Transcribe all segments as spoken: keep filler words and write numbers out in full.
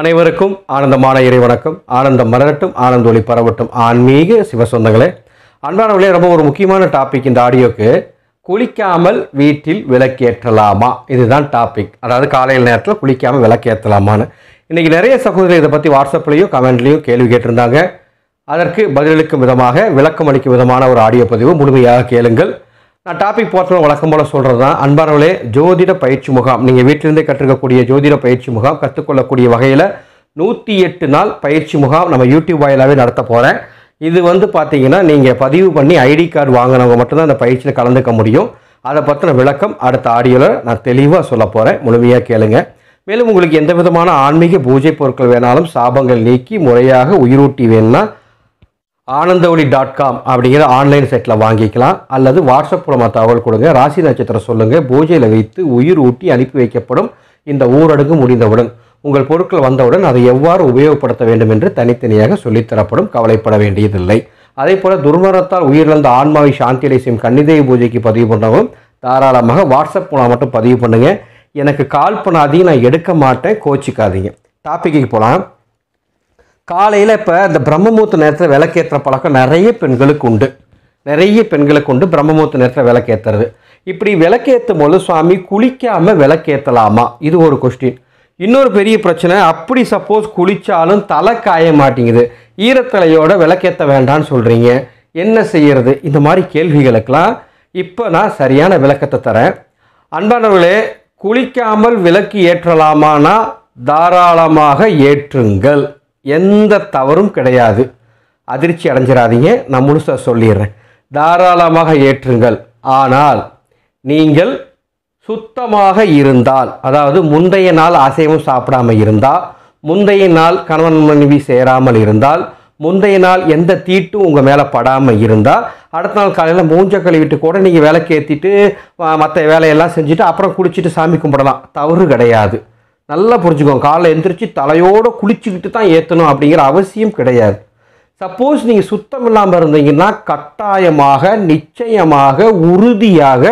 அனைவருக்கும் ஆனந்தமான இறை வணக்கம். ஆனந்தம் மலரட்டும், ஆனந்த ஒளி பரவட்டும். ஆன்மீக சிவசொந்தங்களே, அன்பானவர்களே, ரொம்ப ஒரு முக்கியமான டாபிக் இந்த ஆடியோக்கு. குளிக்காமல் வீட்டில் விளக்கேற்றலாமா? இதுதான் டாபிக். அதாவது காலையில் நேரத்தில் குளிக்காமல் விளக்கேற்றலாமான்னு இன்றைக்கி நிறைய சகோதரர்கள் இதை பற்றி வாட்ஸ்அப்லேயும் கமெண்ட்லேயும் கேள்வி கேட்டிருந்தாங்க. அதற்கு பதிலளிக்கும் விதமாக, விளக்கம் அளிக்கும் விதமான ஒரு ஆடியோ பதிவு. முழுமையாக கேளுங்கள். நான் டாபிக் போகிறத வழக்கம் போல் சொல்கிறது தான். அன்பானவர்களே, ஜோதிட பயிற்சி முகாம், நீங்கள் வீட்டிலிருந்தே கற்றுக்கக்கூடிய ஜோதிட பயிற்சி முகாம், கற்றுக்கொள்ளக்கூடிய வகையில் நூற்றி எட்டு நாள் பயிற்சி முகாம் நம்ம யூடியூப் வாயிலாகவே நடத்த போகிறேன். இது வந்து பார்த்தீங்கன்னா, நீங்கள் பதிவு பண்ணி ஐடி கார்டு வாங்கினவங்க மட்டும்தான் அந்த பயிற்சியில் கலந்துக்க முடியும். அதை பற்றின விளக்கம் அடுத்த ஆடியோவில் நான் தெளிவாக சொல்ல போகிறேன். முழுமையாக கேளுங்க. மேலும் உங்களுக்கு எந்த விதமான ஆன்மீக பூஜை பொருட்கள் வேணாலும், சாபங்கள் நீக்கி முறையாக உயிரூட்டி வேணும்னா ஆனந்த ஒளி டாட் காம் அப்படிங்கிற ஆன்லைன் சைட்டில் வாங்கிக்கலாம். அல்லது வாட்ஸ்அப் மூலமாக தகவல் கொடுங்க, ராசி நட்சத்திரம் சொல்லுங்கள், பூஜையில் வைத்து உயிர் ஊட்டி அனுப்பி வைக்கப்படும். இந்த ஊரடங்கு முடிந்தவுடன் உங்கள் பொருட்கள் வந்தவுடன் அதை எவ்வாறு உபயோகப்படுத்த வேண்டும் என்று தனித்தனியாக சொல்லித்தரப்படும். கவலைப்பட வேண்டியதில்லை. அதே போல் துர்மரணத்தால் உயிரிழந்த ஆன்மாவை சாந்தியடை செய்யும் கன்னிதேவி பூஜைக்கு பதிவு பண்ணவும் தாராளமாக வாட்ஸ்அப் மூலம் மட்டும் பதிவு பண்ணுங்கள். எனக்கு கால் பண்ணாதீங்க, நான் எடுக்க மாட்டேன், கோச்சிக்காதீங்க. டாப்பிக்கு போகலாம். காலையில் இப்போ இந்த பிரம்மமூர்த்த நேரத்தில் விளக்கேற்ற பழக்கம் நிறைய பெண்களுக்கு உண்டு. நிறைய பெண்களுக்கு உண்டு பிரம்மமூர்த்த நேரத்தில் விளக்கேற்றுறது. இப்படி விளக்கேற்றும் போது சுவாமி குளிக்காமல் விளக்கேற்றலாமா? இது ஒரு கொஸ்டின். இன்னொரு பெரிய பிரச்சனை, அப்படி சப்போஸ் குளித்தாலும் தலை காய மாட்டேங்குது, ஈரத்தலையோட விளக்கேற்ற வேண்டான்னு சொல்கிறீங்க, என்ன செய்கிறது? இந்த மாதிரி கேள்விகளுக்கெல்லாம் இப்போ நான் சரியான விளக்கத்தை தரேன். அன்பானவர்களே, குளிக்காமல் விளக்கு ஏற்றலாமான்னா தாராளமாக ஏற்றுங்கள், எந்த தவறும் கிடையாது. அதிர்ச்சி அடைஞ்சிடாதீங்க, நான் முழுசாக சொல்லிடுறேன். தாராளமாக ஏற்றுங்கள். ஆனால் நீங்கள் சுத்தமாக இருந்தால், அதாவது முந்தைய நாள் அசைவம் சாப்பிடாமல் இருந்தால், முந்தைய நாள் கணவன் மனைவி சேராமல் இருந்தால், முந்தைய நாள் எந்த தீட்டும் உங்கள் மேலே படாமல் இருந்தால், அடுத்த நாள் காலையில் மூஞ்ச கழுவிட்டு கூட நீங்கள் விளக்கேற்றிட்டு மற்ற வேலையெல்லாம் செஞ்சுட்டு அப்புறம் குளிச்சுட்டு சாமி கும்பிடலாம், தவறு கிடையாது. நல்லா புரிஞ்சுக்கோங்க. காலை எந்திரிச்சு தலையோடு குளிச்சுக்கிட்டு தான் ஏற்றணும் அப்படிங்கிற அவசியம் கிடையாது. சப்போஸ் நீங்கள் சுத்தம் இல்லாமல் இருந்தீங்கன்னா கட்டாயமாக, நிச்சயமாக, உறுதியாக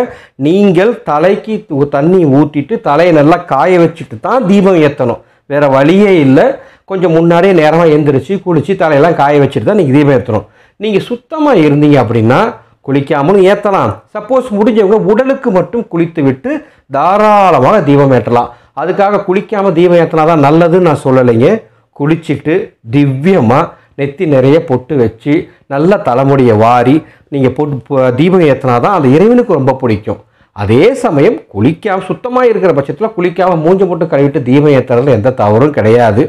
நீங்கள் தலைக்கு தண்ணி ஊற்றிட்டு தலையை நல்லா காய வச்சுட்டு தான் தீபம் ஏற்றணும். வேறு வழியே இல்லை. கொஞ்சம் முன்னாடியே நேரமாக எழுந்திரிச்சு குளித்து தலையெல்லாம் காய வச்சுட்டு தான் நீங்கள் தீபம் ஏற்றணும். நீங்கள் சுத்தமாக இருந்தீங்க அப்படின்னா குளிக்காமலும் ஏற்றலாம். சப்போஸ் முடிஞ்சவங்க உடலுக்கு மட்டும் குளித்து விட்டு தாராளமாக தீபம் ஏற்றலாம். அதுக்காக குளிக்காமல் தீபம் ஏற்றினா தான் நல்லதுன்னு நான் சொல்லலைங்க. குளிச்சுட்டு திவ்யமாக நெத்தி நிறைய பொட்டு வச்சு நல்ல தலைமுடியை வாரி நீங்கள் பொட்டு தீபம் ஏற்றினா தான் அது இறைவனுக்கு ரொம்ப பிடிக்கும். அதே சமயம் குளிக்காமல் சுத்தமாக இருக்கிற பட்சத்தில் குளிக்காமல் மூஞ்ச போட்டு கழுவிட்டு தீபம் ஏற்றுறதுல எந்த தவறும் கிடையாது.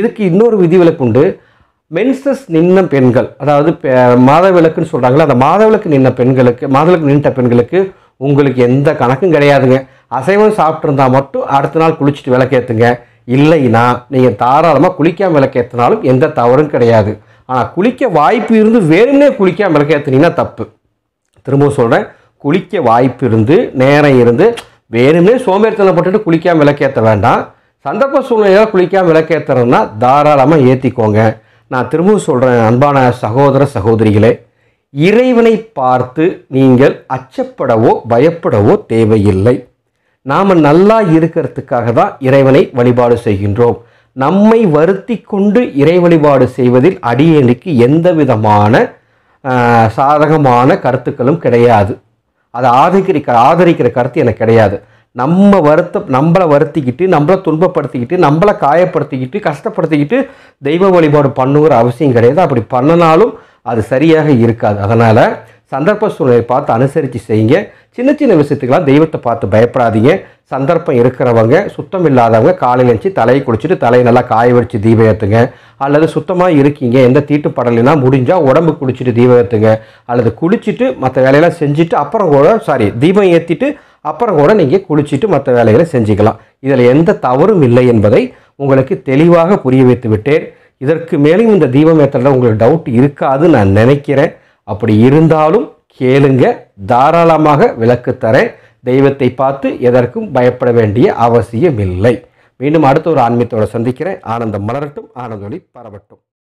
இதுக்கு இன்னொரு விதிவிலக்கு உண்டு. மென்சஸ் நின்ன பெண்கள், அதாவது மாதவிலக்குன்னு சொல்கிறாங்களே, அந்த மாதவிலக்கு நின்ன பெண்களுக்கு, மாதவிலக்கு நின்ற பெண்களுக்கு உங்களுக்கு எந்த கணக்கும் கிடையாதுங்க. அசைவம் சாப்பிட்ருந்தா மட்டும் அடுத்த நாள் குளிச்சுட்டு விளக்கேற்றுங்க. இல்லைன்னா நீங்கள் தாராளமாக குளிக்காமல் விளக்கேற்றினாலும் எந்த தவறும் கிடையாது. ஆனால் குளிக்க வாய்ப்பு இருந்து வேணும்னே குளிக்காமல் விளக்கேற்றினீங்கன்னா தப்பு. திரும்பவும் சொல்கிறேன், குளிக்க வாய்ப்பு இருந்து நேரம் இருந்து வேணும்னே சோம்பேறித்தனம் போட்டுட்டு குளிக்காமல் விளக்கேற்ற வேண்டாம். சந்தர்ப்ப சூழ்நிலையாக குளிக்காமல் விளக்கேற்றுறதுனா தாராளமாக ஏற்றிக்கோங்க. நான் திரும்பவும் சொல்கிறேன், அன்பான சகோதர சகோதரிகளே, இறைவனை பார்த்து நீங்கள் அச்சப்படவோ பயப்படவோ தேவையில்லை. நாம் நல்லா இருக்கிறதுக்காக தான் இறைவனை வழிபாடு செய்கின்றோம். நம்மை வருத்தி கொண்டு இறை வழிபாடு செய்வதில் அடியேனுக்கு எந்த விதமான சாதகமான கருத்துக்களும் கிடையாது. அதை ஆதரிக்கிற ஆதரிக்கிற கருத்து எனக்கு கிடையாது. நம்ம வருத்த நம்மளை வருத்திக்கிட்டு, நம்மளை துன்பப்படுத்திக்கிட்டு, நம்மளை காயப்படுத்திக்கிட்டு, கஷ்டப்படுத்திக்கிட்டு தெய்வ வழிபாடு பண்ணுங்கிற அவசியம் கிடையாது. அப்படி பண்ணினாலும் அது சரியாக இருக்காது. அதனால் சந்தர்ப்ப சூழ்நிலையை பார்த்து அனுசரித்து செய்யுங்க. சின்ன சின்ன விஷயத்துக்கெல்லாம் தெய்வத்தை பார்த்து பயப்படாதீங்க. சந்தர்ப்பம் இருக்கிறவங்க, சுத்தம் இல்லாதவங்க காலையில் வச்சு தலையை குளிச்சுட்டு தலையை நல்லா காய வச்சு தீபம் ஏற்றுங்க. அல்லது சுத்தமாக இருக்கீங்க, எந்த தீட்டு படலைன்னா முடிஞ்சால் உடம்பு குளிச்சுட்டு தீபம் ஏற்றுங்க. அல்லது குளிச்சுட்டு மற்ற வேலையெல்லாம் செஞ்சுட்டு அப்புறம் கூட சாரி தீபம் ஏற்றிட்டு அப்புறம் கூட நீங்கள் குளிச்சுட்டு மற்ற வேலைகளை செஞ்சுக்கலாம். இதில் எந்த தவறும் இல்லை என்பதை உங்களுக்கு தெளிவாக புரிய வைத்து விட்டேன். இதற்கு மேலும் இந்த தீபம் ஏற்றல உங்களுக்கு டவுட் இருக்காதுன்னு நான் நினைக்கிறேன். அப்படி இருந்தாலும் கேளுங்க, தாராளமாக விளக்கு தரேன். தெய்வத்தை பார்த்து எதற்கும் பயப்பட வேண்டிய அவசியம் இல்லை. மீண்டும் அடுத்த ஒரு ஆன்மீகத்தோடு சந்திக்கிறேன். ஆனந்தம் மலரட்டும், ஆனந்தொளி பரவட்டும்.